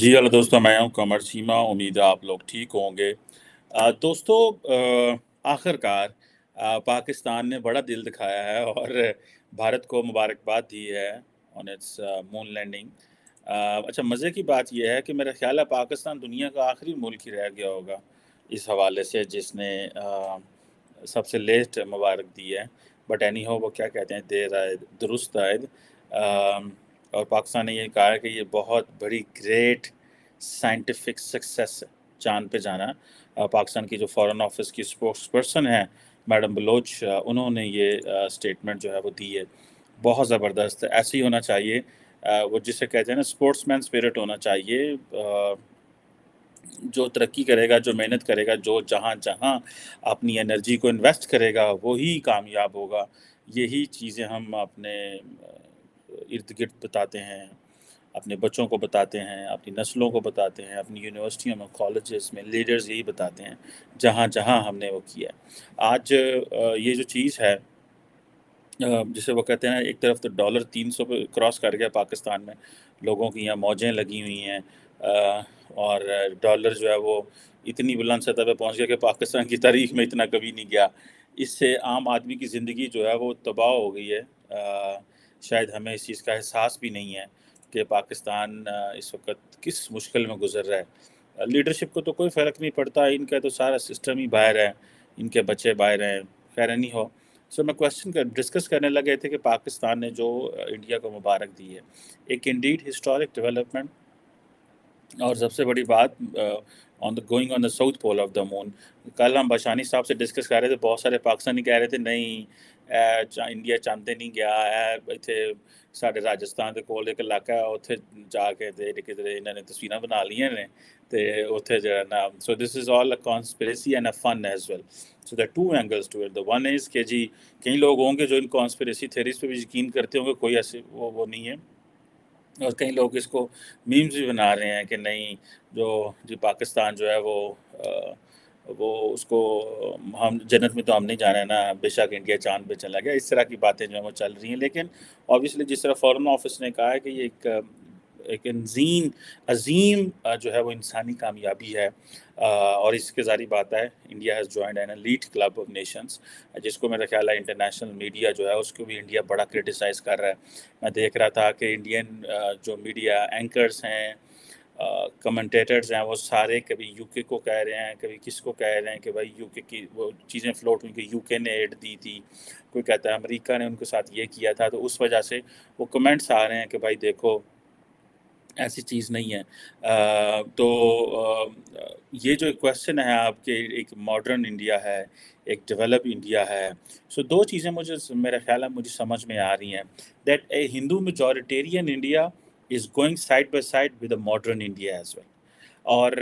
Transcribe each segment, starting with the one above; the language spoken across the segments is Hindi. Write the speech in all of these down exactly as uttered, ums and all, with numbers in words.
जी हेलो दोस्तों, मैं हूं कमर चीमा। उम्मीद है आप लोग ठीक होंगे। दोस्तों, आखिरकार पाकिस्तान ने बड़ा दिल दिखाया है और भारत को मुबारकबाद दी है ऑन इट्स मून लैंडिंग। अच्छा, मज़े की बात यह है कि मेरा ख्याल है पाकिस्तान दुनिया का आखिरी मुल्क ही रह गया होगा इस हवाले से जिसने आ, सबसे लेट मुबारक दी है। बट एनी हो, वो क्या कहते हैं, देर आए दुरुस्त आए। और पाकिस्तान ने ये कहा है कि ये बहुत बड़ी ग्रेट साइंटिफिक सक्सेस है चांद पे जाना। पाकिस्तान की जो फॉरेन ऑफिस की स्पोक्स पर्सन है मैडम बलोच, उन्होंने ये स्टेटमेंट जो है वो दी है। बहुत ज़बरदस्त, ऐसे ही होना चाहिए। वो जिसे कहते हैं ना, स्पोर्ट्समैन स्पिरिट होना चाहिए। जो तरक्की करेगा, जो मेहनत करेगा, जो जहाँ जहाँ अपनी एनर्जी को इन्वेस्ट करेगा, वही कामयाब होगा। यही चीज़ें हम अपने इर्द गिर्द बताते हैं, अपने बच्चों को बताते हैं, अपनी नस्लों को बताते हैं, अपनी यूनिवर्सिटियों में, कॉलेजेस में लीडर्स यही बताते हैं जहाँ जहाँ हमने वो किया। आज ये जो चीज़ है, जिसे वो कहते हैं ना, एक तरफ तो डॉलर तीन सौ पे क्रॉस कर गया पाकिस्तान में, लोगों की यहाँ मौजें लगी हुई हैं और डॉलर जो है वो इतनी बुलंद सतह पर पहुँच गया कि पाकिस्तान की तारीख में इतना कभी नहीं गया। इससे आम आदमी की ज़िंदगी जो है वो तबाह हो गई है। आ, शायद हमें इस चीज़ का एहसास भी नहीं है कि पाकिस्तान इस वक्त किस मुश्किल में गुजर रहा है। लीडरशिप को तो कोई फ़र्क नहीं पड़ता, इनका तो सारा सिस्टम ही बाहर है, इनके बच्चे बाहर हैं। खैर नहीं हो, सो मैं क्वेश्चन कर डिस्कस करने लगे थे कि पाकिस्तान ने जो इंडिया को मुबारक दी है, एक इंडीड हिस्टोरिक डेवलपमेंट। और सबसे बड़ी बात, on the going on the south pole of the moon. कल हम बशानी साहब से डिस्कस कर रहे थे, बहुत सारे पाकिस्तानी कह रहे थे नहीं चा, इंडिया चांद नहीं गया है। इतने साढ़े राजस्थान के कोल एक इलाका है, उत्थे जाके किधरे इन्होंने तस्वीर बना लिया ने ते उत्थे जरा ना। So this is all a conspiracy and a fun as well. So the two angles to it. The one is के जी कई लोग होंगे जो इन कॉन्स्पिरेसी थेरीज पे भी यकीन करते होंगे, कोई ऐसे वो वो नहीं है। और कई लोग इसको मीम्स भी बना रहे हैं कि नहीं, जो जो पाकिस्तान जो है वो आ, वो उसको हम जन्नत में तो हम नहीं जाना है ना, बेशक इंडिया चांद पे चला गया। इस तरह की बातें जो है वो चल रही हैं। लेकिन ऑब्वियसली जिस तरह फॉरेन ऑफिस ने कहा है कि ये एक एक अजीम अजीम जो है वो इंसानी कामयाबी है। आ, और इसके ज़ारी बात है, India has joined an elite club of nations, जिसको मेरा ख्याल है इंटरनेशनल मीडिया जो है उसको भी इंडिया बड़ा क्रिटिसाइज़ कर रहा है। मैं देख रहा था कि इंडियन जो मीडिया एंकर्स हैं, कमेंटेटर्स uh, हैं, वो सारे कभी यूके को कह रहे हैं, कभी किसको कह रहे हैं कि भाई यूके की वो चीज़ें फ्लोट हुई कि यूके ने एड दी थी, कोई कहता है अमेरिका ने उनके साथ ये किया था। तो उस वजह से वो कमेंट्स आ रहे हैं कि भाई देखो ऐसी चीज़ नहीं है। uh, तो uh, ये जो क्वेश्चन है आपके, एक मॉडर्न इंडिया है, एक डेवलप इंडिया है। सो so, दो चीज़ें मुझे मेरा ख्याल है मुझे समझ में आ रही हैं, that a Hindu majoritarian India is going side by side with a modern India as well. और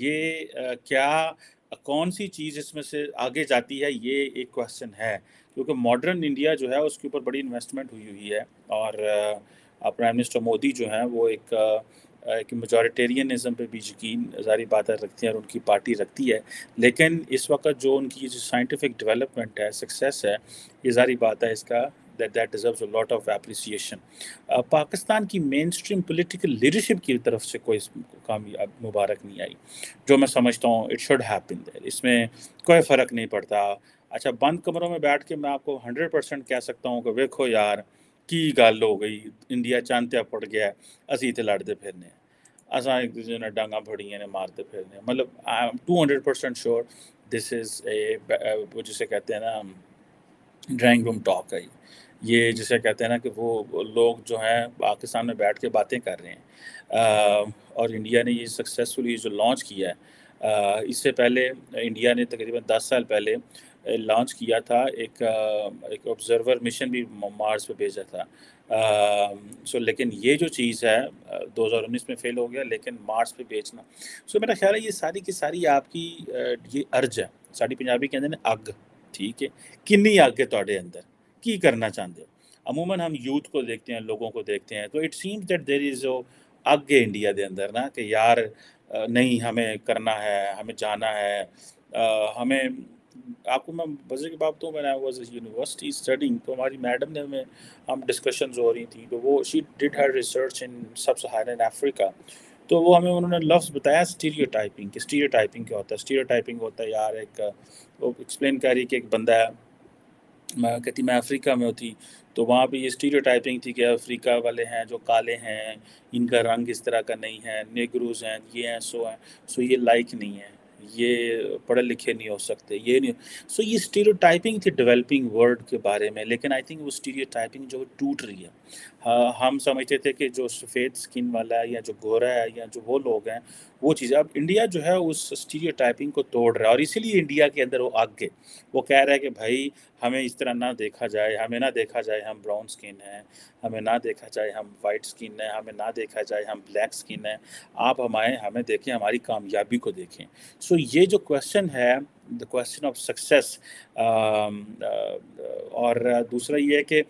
ये क्या कौन सी चीज़ इसमें से आगे जाती है, ये एक क्वेश्चन है। क्योंकि मॉडर्न इंडिया जो है उसके ऊपर बड़ी इन्वेस्टमेंट हुई हुई है और प्राइम मिनिस्टर मोदी जो हैं वो एक एक मेजॉरिटेरियनिज़म पे भी यकीन जारी बातें रखती हैं और उनकी पार्टी रखती है। लेकिन इस वक्त जो उनकी जो साइंटिफिक डेवलपमेंट है, सक्सेस है, ये जारी बात है, इसका that that deserves a lot of appreciation. uh, Pakistan की mainstream political leadership की तरफ से कोई कामयाब मुबारक नहीं आई, जो मैं समझता हूँ it should happen there. इसमें कोई फ़र्क नहीं पड़ता। अच्छा, बंद कमरों में बैठ के मैं आपको हंड्रेड परसेंट कह सकता हूँ कि देखो यार की गल हो गई, इंडिया चांद ते पड़ गया, असी इत्थे लड़ते फिरने, असा एक दूसरे ने डांगा फड़ियां ने मारते फिरने। मतलब I am two hundred percent sure this is a, वो जिसे कहते हैं ना, ड्राइंग रूम टॉक है ये, जिसे कहते हैं ना कि वो लोग जो हैं पाकिस्तान में बैठ के बातें कर रहे हैं। आ, और इंडिया ने ये सक्सेसफुली जो लॉन्च किया है, इससे पहले इंडिया ने तकरीबन दस साल पहले लॉन्च किया था, एक एक ऑब्जर्वर मिशन भी मार्स पे भेजा था। आ, सो लेकिन ये जो चीज़ है दो हज़ार उन्नीस में फेल हो गया, लेकिन मार्स पे भेजना। सो मेरा ख्याल है ये सारी की सारी आपकी ये अर्ज है, साड़ी पंजाबी के अंदर अग, ठीक है, किन्नी अग है तुहाडे अंदर, की करना चाहते हो। अमूमन हम यूथ को देखते हैं, लोगों को देखते हैं, तो it seems that there is ओ अग है इंडिया के अंदर ना, कि यार नहीं हमें करना है, हमें जाना है, आ, हमें। आपको मैं मज़े की बात तो मैं वाज यूनिवर्सिटी स्टडिंग, तो हमारी मैडम ने हमें हम डिस्कशंस हो रही थी, तो वो she did her research in sub Saharan Africa. तो वो हमें उन्होंने लफ्ज़ बताया स्टीरियोटाइपिंग कि स्टीरियोटाइपिंग क्या होता है। स्टीरियोटाइपिंग होता है यार एक वो एक्सप्लेन कर रही कि एक बंदा है, मैं कहती मैं अफ्रीका में होती तो वहाँ पे ये स्टीरियोटाइपिंग थी कि अफ्रीका वाले हैं जो काले हैं, इनका रंग इस तरह का नहीं है, नेगरूज हैं, ये हैं, सो हैं, सो ये लाइक नहीं है, ये पढ़े लिखे नहीं हो सकते, ये नहीं। सो ये स्टीरियोटाइपिंग थी डेवलपिंग वर्ल्ड के बारे में, लेकिन आई थिंक वो स्टीरियोटाइपिंग जो टूट रही है। हाँ, हम समझते थे कि जो सफ़ेद स्किन वाला है या जो गोरा है या जो वो लोग हैं वो चीज़ें, अब इंडिया जो है उस स्टीरियोटाइपिंग को तोड़ रहा है और इसीलिए इंडिया के अंदर वो आगे वो कह रहा है कि भाई हमें इस तरह ना देखा जाए, हमें ना देखा जाए हम ब्राउन स्किन हैं, हमें ना देखा जाए हम वाइट स्किन हैं, हमें ना देखा जाए हम ब्लैक स्किन हैं, आप हमारे हमें देखें, हमारी कामयाबी को देखें। सो so, ये जो क्वेश्चन है द क्वेश्चन ऑफ सक्सेस, और दूसरा ये है कि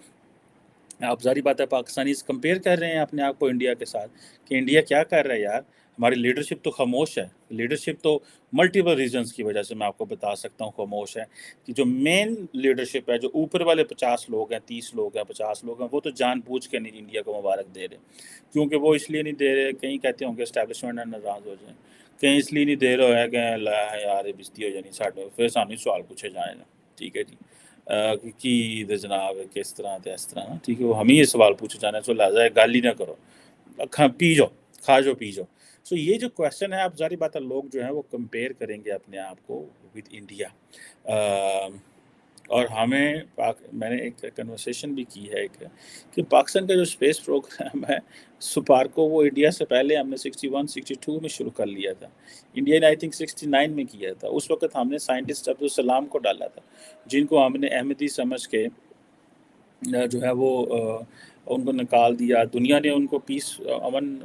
आप जारी बात है पाकिस्तानीज कंपेयर कर रहे हैं अपने आप को इंडिया के साथ कि इंडिया क्या कर रहा है यार, हमारी लीडरशिप तो खामोश है। लीडरशिप तो मल्टीपल रीजंस की वजह से मैं आपको बता सकता हूँ खामोश है कि जो मेन लीडरशिप है, जो ऊपर वाले पचास लोग हैं, तीस लोग हैं, पचास लोग हैं, वो तो जानबूझ के नहीं इंडिया को मुबारक दे रहे, क्योंकि वो इसलिए नहीं दे रहे, कहीं कहते होंगे इस्टेबलिशमेंट नाराज़ हो जाए, कहीं इसलिए नहीं दे रहे हो कि यार बिजती हो जानी साढ़े, फिर सामने सवाल पूछे जाए, ठीक है जी कि जनाब किस तरह तो इस तरह, ठीक है वो हम ही ये सवाल पूछे जाना, सो लाजा गाल ही ना करो, खा पी जाओ, खा जाओ, पी जाओ। सो so, ये जो क्वेश्चन है, आप जारी बात है लोग जो है वो कंपेयर करेंगे अपने आप को विद इंडिया। आ, और हमें पाक, मैंने एक कन्वर्सेशन भी की है एक कि पाकिस्तान का जो स्पेस प्रोग्राम है सुपार को वो इंडिया से पहले हमने सिक्सटी वन सिक्सटी टू में शुरू कर लिया था। इंडिया ने आई थिंक सिक्सटी नाइन में किया था। उस वक्त हमने साइंटिस्ट अब्दुल सलाम को डाला था, जिनको हमने अहमदी समझ के जो है वो उनको निकाल दिया। दुनिया ने उनको पीस अमन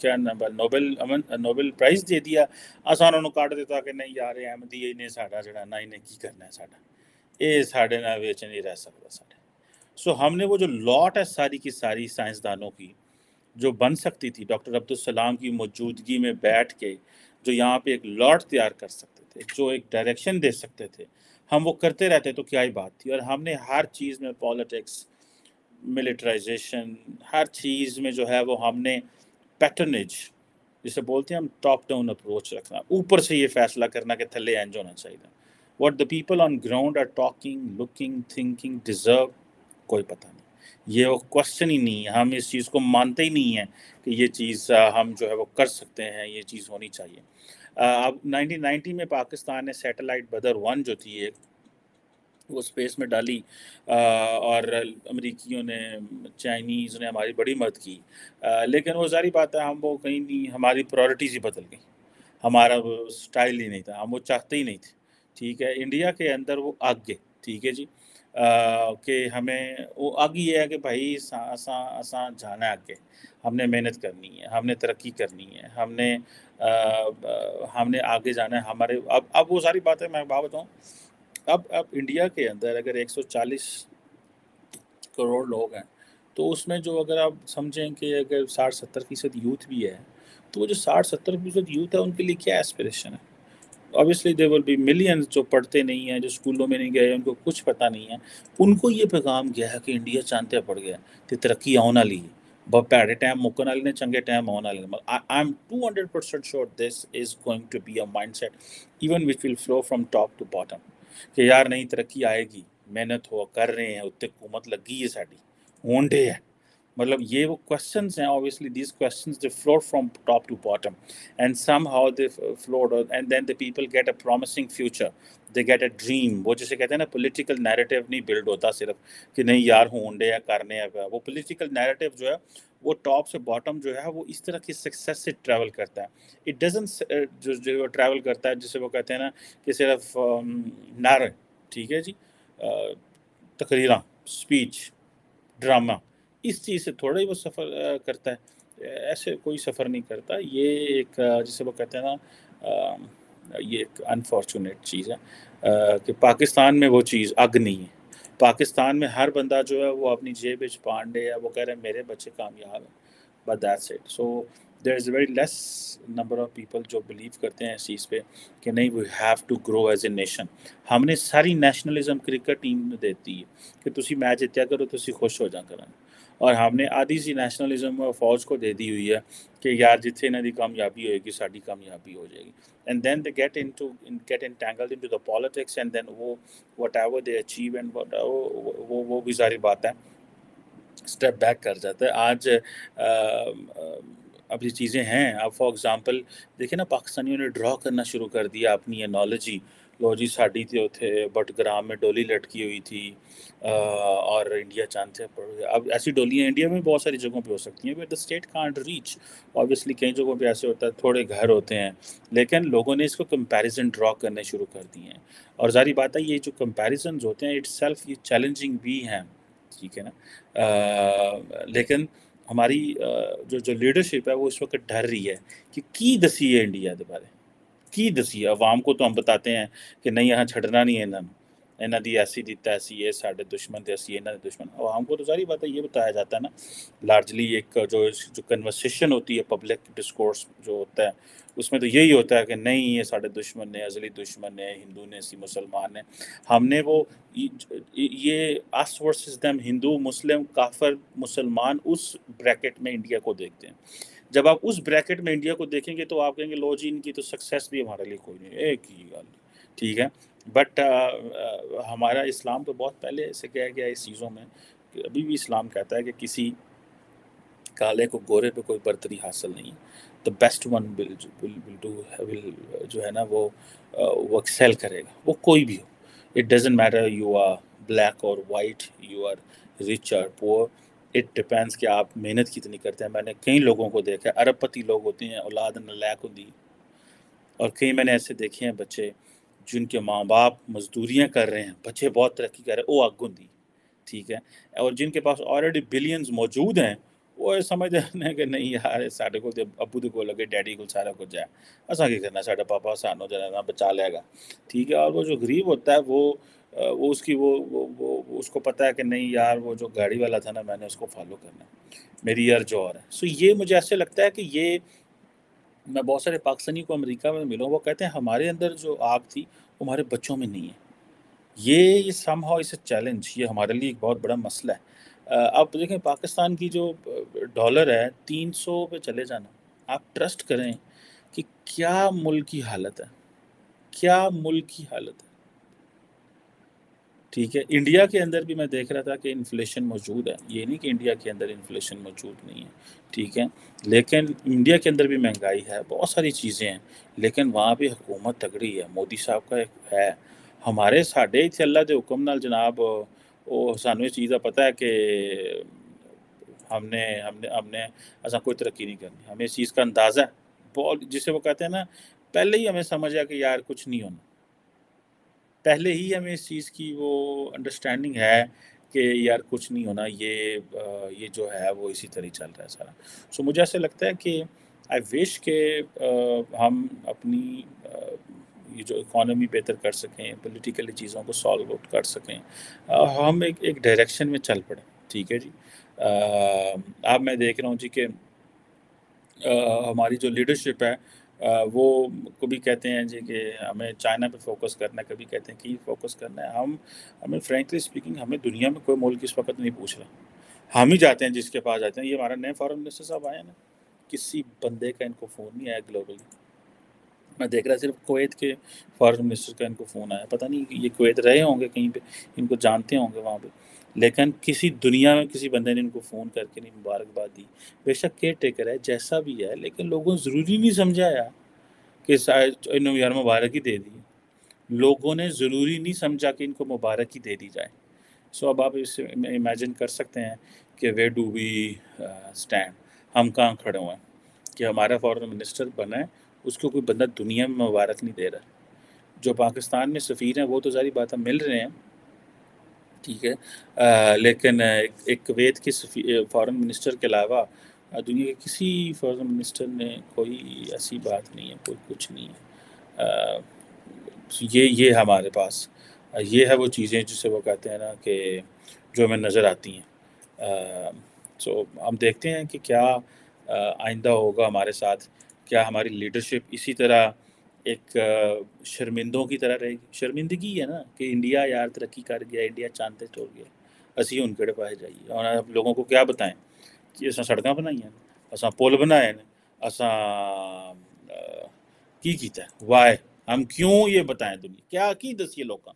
क्या नोबेल अमन नोबेल प्राइज़ दे दिया। आसान उन्होंने काट देता कि नहीं यार अहमदी इन्हें साढ़ा जड़ा ना इन्हें की करना है, साढ़ा ये साढ़े ना बेच नहीं रह सकता साढ़े। सो हमने वो जो लॉट है सारी की सारी साइंसदानों की जो बन सकती थी डॉक्टर अब्दुल सलाम की मौजूदगी में बैठ के, जो यहाँ पे एक लॉट तैयार कर सकते थे, जो एक डायरेक्शन दे सकते थे, हम वो करते रहते तो क्या ही बात थी। और हमने हर चीज़ में पॉलिटिक्स, मिलिटराइजेशन, हर चीज़ में जो है वो हमने पैटर्नेज जिसे बोलते हैं हम, टॉप डाउन अप्रोच रखना, ऊपर से ये फैसला करना कि थल्ले एंज होना चाहिए। What the people on ground are talking, looking, thinking, deserve, कोई पता नहीं। ये वो क्वेश्चन ही नहीं है, हम इस चीज़ को मानते ही नहीं हैं कि ये चीज़ हम जो है वो कर सकते हैं, ये चीज़ होनी चाहिए। अब नाइनटीन नाइंटी में पाकिस्तान ने सैटेलाइट बदर वन जो थी एक वो स्पेस में डाली और अमेरिकियों ने, चाइनीज़ ने हमारी बड़ी मदद की, लेकिन वो जारी बात है हम वो कहीं नहीं, हमारी प्रायोरिटीज़ ही बदल गई, हमारा स्टाइल ही नहीं था, हम वो चाहते ही नहीं थे। ठीक है, इंडिया के अंदर वो आगे, ठीक है जी, कि हमें वो आगे ये है कि भाई असा असा जाना है आगे, हमने मेहनत करनी है, हमने तरक्की करनी है, हमने आ, हमने आगे जाना है हमारे। अब अब वो सारी बातें मैं बात बताऊँ, अब अब इंडिया के अंदर अगर एक सौ चालीस करोड़ लोग हैं तो उसमें जो अगर आप समझें कि अगर साठ सत्तर फीसद यूथ भी है तो वो जो साठ सत्तर फीसद यूथ है उनके लिए क्या एस्पिरेशन है। Obviously there will be millions जो पढ़ते नहीं हैं, जो स्कूलों में नहीं गए, उनको कुछ पता नहीं है। उनको ये पैगाम गया है कि इंडिया चांद पड़ गया तो तरक्की आने वाली है, बहुत भैड़े टाइम मुक्कन वाले ने चंगे टाइम आने वाले। I am two hundred percent sure this is going to be a mindset even which will flow from top to bottom कि यार नहीं तरक्की आएगी, मेहनत हो कर रहे हैं, उत्ते हुकूमत लगी है साड़ी होंडे है, मतलब ये वो क्वेश्चंस हैं। Obviously these questions they flowed from top to bottom and somehow they flowed and then the people get a promising future, they get a dream. वो जैसे कहते हैं ना पॉलिटिकल नैरेटिव नहीं बिल्ड होता सिर्फ कि नहीं यार होंडे या करने या, वो पॉलिटिकल नैरेटिव जो है वो टॉप से बॉटम जो है वो इस तरह की सक्सेस से ट्रैवल करता है। इट डजंट जो जो ट्रैवल करता है जिसे वो कहते हैं ना कि सिर्फ नारे, ठीक है जी, तकरीरें, स्पीच, ड्रामा, इस चीज़ से थोड़ा ही वो सफ़र करता है, ऐसे कोई सफ़र नहीं करता। ये एक जिसे वो कहते हैं ना, ये एक अनफॉर्चुनेट चीज़ है कि पाकिस्तान में वो चीज़ अग नहीं है। पाकिस्तान में हर बंदा जो है वो अपनी जेब में पांडे है, वो कह रहे हैं मेरे बच्चे कामयाब हैं, but that's it. So there is very less number of people जो बिलीव करते हैं इस चीज़ पे कि नहीं we have to grow as a nation. हमने सारी नेशनलिज्म क्रिकेट टीम में देती है कि तुसी मैच जित्या करो तुसी खुश हो जा करो, और हमने आधी सी नेशनलिज्म और फौज को दे दी हुई है कि यार जिथे इन्हों की कामयाबी होएगी साड़ी कामयाबी हो जाएगी। And then they get into get in tangled into the politics and then वो whatever they achieve and वो वो भी सारी बातें स्टेप बैक कर जाता है। आज आ, आ, अब ये चीज़ें हैं। अब फॉर एग्जांपल देखिए ना, पाकिस्तानियों ने ड्रॉ करना शुरू कर दिया अपनी एनोलॉजी। लो जी साड़ी तो थे बटग्राम में डोली लटकी हुई थी आ, और इंडिया चांद पड़ गया। अब ऐसी डोलियाँ इंडिया में बहुत सारी जगहों पे हो सकती हैं, but the state can't reach. Obviously कई जगहों पे ऐसे होता है, थोड़े घर होते हैं, लेकिन लोगों ने इसको कंपैरिजन ड्रॉ करने शुरू कर दिए हैं। और जारी बात है, ये जो कंपेरिजन होते हैं इट्सेल्फ ये चैलेंजिंग भी हैं, ठीक है ना। आ, लेकिन हमारी जो जो लीडरशिप है वो इस वक्त डर रही है कि की दसी है इंडिया के बारे की दसी है। अवाम को तो हम बताते हैं कि नहीं यहाँ छड़ना नहीं है, इन्होंने इन्हों की ऐसी दी तैसी है, साढ़े दुश्मन ऐसी इन्होंने दुश्मन। अवाम को तो सारी बात है ये बताया जाता है ना। लार्जली एक जो जो कन्वर्सेशन होती है, पब्लिक डिस्कोर्स जो होता है, उसमें तो यही होता है कि नहीं ये साढ़े दुश्मन ने, अजली दुश्मन ने, हिंदू ने सी, मुसलमान ने, हमने वो ये us versus them, Hindu Muslim काफिर मुसलमान, उस ब्रैकेट में इंडिया को देखते हैं। जब आप उस ब्रैकेट में इंडिया को देखेंगे तो आप कहेंगे लो जी इनकी तो सक्सेस भी हमारे लिए कोई नहीं, एक ही गल, ठीक है। बट आ, हमारा इस्लाम तो बहुत पहले से कहा गया इस चीज़ों में। अभी भी इस्लाम कहता है कि किसी काले को गोरे पे कोई बर्तरी हासिल नहीं। The best one will will do will जो है ना वो वो एक्सेल करेगा, वो कोई भी हो। It doesn't matter you are black और वाइट, यू आर रिच और पुअर, इट डिपेंड्स कि आप मेहनत कितनी करते हैं। मैंने कई लोगों को देखा है, अरबपति लोग होते हैं, औलाद नलायक होती, और कई मैंने ऐसे देखे हैं बच्चे जिनके माँ बाप मजदूरियाँ कर रहे हैं, बच्चे बहुत तरक्की कर रहे हैं, वो अग होती, ठीक है। और जिनके पास ऑलरेडी बिलियंस मौजूद हैं वो समझ जाने कि नहीं यार साढ़े को अबू दे को लगे, डैडी को सारा कुछ जाए, असा की करना, साढ़ा पापा सानू जाना बचा लेगा, ठीक है। और वो जो गरीब होता है वो वो उसकी वो वो, वो उसको पता है कि नहीं यार वो जो गाड़ी वाला था ना मैंने उसको फॉलो करना, मेरी यार जो और है। सो ये मुझे ऐसे लगता है कि ये, मैं बहुत सारे पाकिस्तानी को अमेरिका में मिला, वो कहते हैं हमारे अंदर जो आग थी वो हमारे बच्चों में नहीं है। ये ये सम हाउ इस चैलेंज, ये हमारे लिए एक बहुत बड़ा मसला है। आप देखें पाकिस्तान की जो डॉलर है तीन सौ पे चले जाना, आप ट्रस्ट करें कि क्या मुल्क की हालत है, क्या मुल्क की हालत है, ठीक है। इंडिया के अंदर भी मैं देख रहा था कि इन्फ्लेशन मौजूद है, ये नहीं कि इंडिया के अंदर इन्फ्लेशन मौजूद नहीं है, ठीक है, लेकिन इंडिया के अंदर भी महंगाई है, बहुत सारी चीज़ें हैं, लेकिन वहाँ भी हुकूमत तगड़ी है, मोदी साहब का एक है। हमारे साढ़े इतने अल्लाह के हुक्म नाल जनाब वो सानू चीज़ का पता है कि हमने हमने हमने ऐसा कोई तरक्की नहीं करनी, हमें इस चीज़ का अंदाज़ा बहुत, जिसे वो कहते हैं ना पहले ही हमें समझ आया कि यार कुछ नहीं होना, पहले ही हमें इस चीज़ की वो अंडरस्टैंडिंग है कि यार कुछ नहीं होना, ये ये जो है वो इसी तरह चल रहा है सारा। सो मुझे ऐसा लगता है कि आई विश के हम अपनी ये जो इकॉनमी बेहतर कर सकें, पॉलिटिकली चीज़ों को सॉल्व आउट कर सकें, हम एक एक डायरेक्शन में चल पड़े, ठीक है जी। अब मैं देख रहा हूँ जी कि हमारी जो लीडरशिप है आ, वो कभी कहते हैं जी कि हमें चाइना पे फोकस करना है, कभी कहते हैं कि फोकस करना है। हम हमें फ्रेंकली स्पीकिंग हमें दुनिया में कोई मुल्क इस वक्त नहीं पूछ रहा, हम ही जाते हैं जिसके पास जाते हैं। ये हमारा नए फॉरेन मिनिस्टर साहब आए ना, किसी बंदे का इनको फ़ोन नहीं आया ग्लोबली, मैं देख रहा सिर्फ कुवैत के फॉरेन मिनिस्टर का इनको फ़ोन आया, पता नहीं ये कुवैत रहे होंगे कहीं पे, इनको जानते होंगे वहाँ पे, लेकिन किसी दुनिया में किसी बंदे ने इनको फ़ोन करके नहीं मुबारकबाद दी। बेशक केयर टेकर है जैसा भी है, लेकिन लोगों ने ज़रूरी नहीं समझाया कि इन्होंने यार मुबारक ही दे दी, लोगों ने ज़रूरी नहीं समझा कि इनको मुबारक ही दे दी जाए। सो अब आप इसे इमेजिन कर सकते हैं कि वे डू वी स्टैंड, हम कहाँ खड़े हुए हैं कि हमारा फॉरेन मिनिस्टर बने उसको कोई बंदा दुनिया में मुबारक नहीं दे रहा। जो पाकिस्तान में सफ़ीर हैं वो तो सारी बातें मिल रहे हैं, ठीक है, आ, लेकिन एक, एक कुवैत के फॉरेन मिनिस्टर के अलावा दुनिया के किसी फॉरेन मिनिस्टर ने कोई ऐसी बात नहीं है, कोई कुछ नहीं है। आ, ये ये हमारे पास ये है वो चीज़ें जिसे वो कहते हैं ना कि जो हमें नज़र आती हैं। सो हम देखते हैं कि क्या आइंदा होगा हमारे साथ, क्या हमारी लीडरशिप इसी तरह एक शर्मिंदों की तरह रहेगी। शर्मिंदगी है ना कि इंडिया यार तरक्की कर गया, इंडिया चांद पे टूट गया, असी उनके पास जाइए और आप लोगों को क्या बताएं कि असा सड़क बनाई असा पुल बनाए असा की कीता वाय हम क्यों ये बताएं दुनिया क्या की दसिए लोग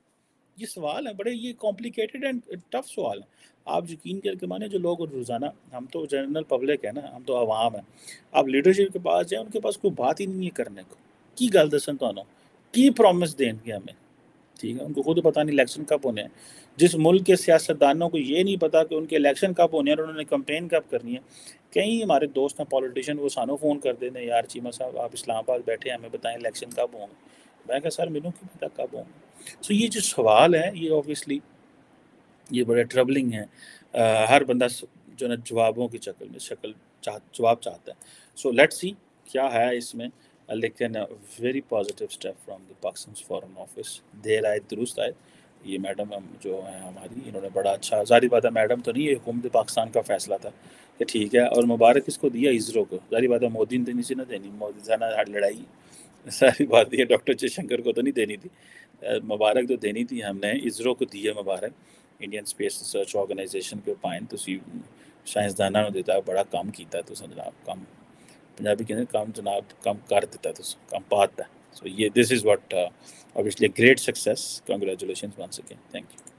ये सवाल है बड़े ये कॉम्प्लिकेटेड एंड टफ सवाल है। आप यकीन करके माने जो लोग रोज़ाना हम तो जनरल पब्लिक है ना हम तो आवाम है आप लीडरशिप के पास जाए उनके पास कोई बात ही नहीं है करने को की गल दसन तो की प्रॉमिस देंगे हमें ठीक है उनको खुद पता नहीं इलेक्शन कब होने हैं। जिस मुल्क के सियासतदानों को ये नहीं पता कि उनके इलेक्शन कब होने हैं और उन्होंने कंपेन कब करनी है। कई हमारे दोस्त हैं पॉलिटिशियन वो सानों फ़ोन कर देते हैं यार चीमा साहब आप इस्लामाबाद बैठे हमें बताएं इलेक्शन कब होंगे। मैं कहा सर मैनू की पता कब होंगे। सो ये जो सवाल है ये ऑब्वियसली ये बड़े ट्रबलिंग है आ, हर बंदा जो है जवाबों की शक्ल में शक्ल चाह जवाब चाहता है। सो लेट्स सी क्या है इसमें लेकिन very positive step from the Pakistan foreign office देर आए दुरुस्त आए। ये मैडम जो है हमारी इन्होंने बड़ा अच्छा जारी बात है मैडम तो नहीं ये हुकूमत पाकिस्तान का फैसला था कि ठीक है और मुबारक इसको दिया इसरो को जारी बात है मोदी ने देनी से ना देनी मोदी जाना लड़ाई सारी बात यह डॉक्टर जयशंकर को तो नहीं देनी थी मुबारक तो देनी थी हमने इसरो को दी है मुबारक इंडियन स्पेस रिसर्च ऑर्गेनाइजेशन के पाइन तो साइंसदाना ने दिता बड़ा काम किया तो जनाब कम पंजाबी कहते हैं काम जनाब कम कर दिता तो कम पाता सो ये this is what obviously great success congratulations once again thank you.